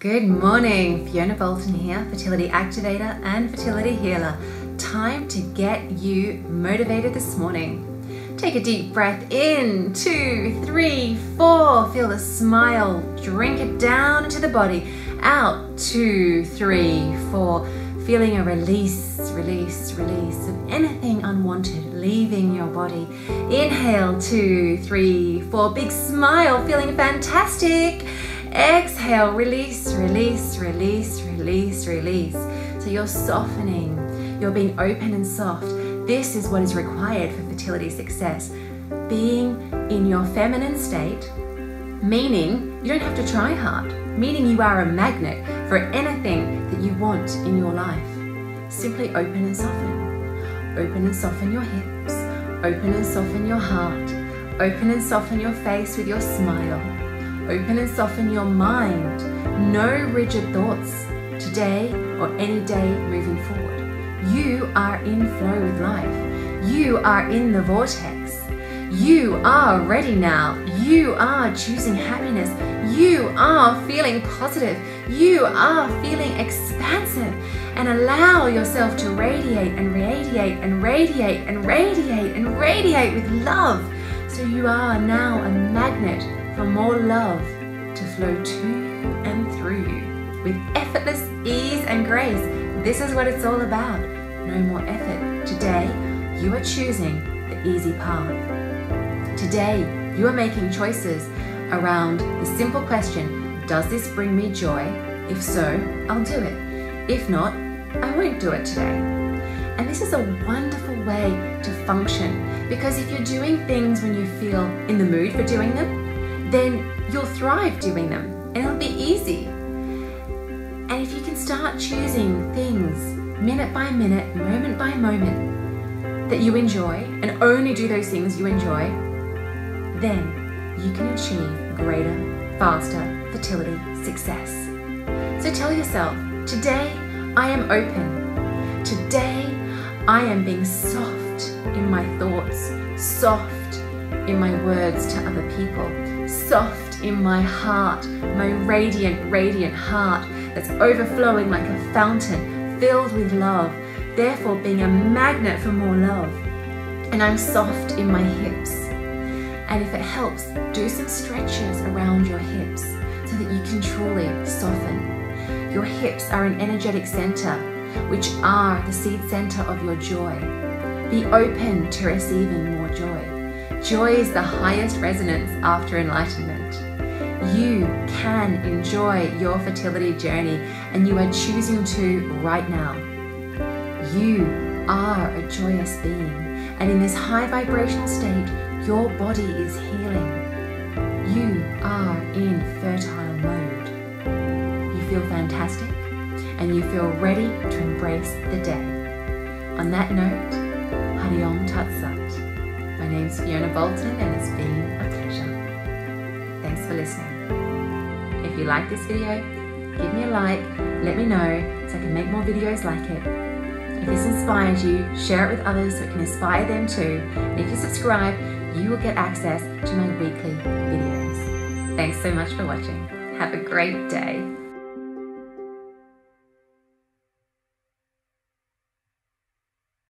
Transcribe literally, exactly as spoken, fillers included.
Good morning, Fiona Boulton here, Fertility Activator and Fertility Healer. Time to get you motivated this morning. Take a deep breath in, two, three, four. Feel the smile, drink it down into the body. Out, two, three, four. Feeling a release, release, release of anything unwanted leaving your body. Inhale, two, three, four. Big smile, feeling fantastic. Exhale, release, release, release, release, release. So you're softening, you're being open and soft. This is what is required for fertility success. Being in your feminine state, meaning you don't have to try hard, meaning you are a magnet for anything that you want in your life. Simply open and soften. Open and soften your hips, open and soften your heart, open and soften your face with your smile. Open and soften your mind. No rigid thoughts today or any day moving forward. You are in flow with life. You are in the vortex. You are ready now. You are choosing happiness. You are feeling positive. You are feeling expansive. And allow yourself to radiate and radiate and radiate and radiate and radiate with love. So you are now a magnet for more love to flow to you and through you with effortless ease and grace. This is what it's all about. No more effort. Today, you are choosing the easy path. Today, you are making choices around the simple question, does this bring me joy? If so, I'll do it. If not, I won't do it today. And this is a wonderful way to function, because if you're doing things when you feel in the mood for doing them, then you'll thrive doing them and it'll be easy. And if you can start choosing things minute by minute, moment by moment that you enjoy, and only do those things you enjoy, then you can achieve greater, faster fertility success. So tell yourself, today I am open. Today I am being soft in my thoughts, soft in my words to other people. Soft in my heart, my radiant, radiant heart that's overflowing like a fountain, filled with love, therefore being a magnet for more love. And I'm soft in my hips. And if it helps, do some stretches around your hips so that you can truly soften. Your hips are an energetic center, which are the seed center of your joy. Be open to receiving more joy. Joy is the highest resonance after enlightenment. You can enjoy your fertility journey, and you are choosing to right now. You are a joyous being, and in this high vibrational state, your body is healing. You are in fertile mode. You feel fantastic, and you feel ready to embrace the day. On that note, Hari Om Tat Sat. My name's Fiona Boulton, and it's been a pleasure. Thanks for listening. If you like this video, give me a like, let me know so I can make more videos like it. If this inspires you, share it with others so it can inspire them too. And if you subscribe, you will get access to my weekly videos. Thanks so much for watching. Have a great day.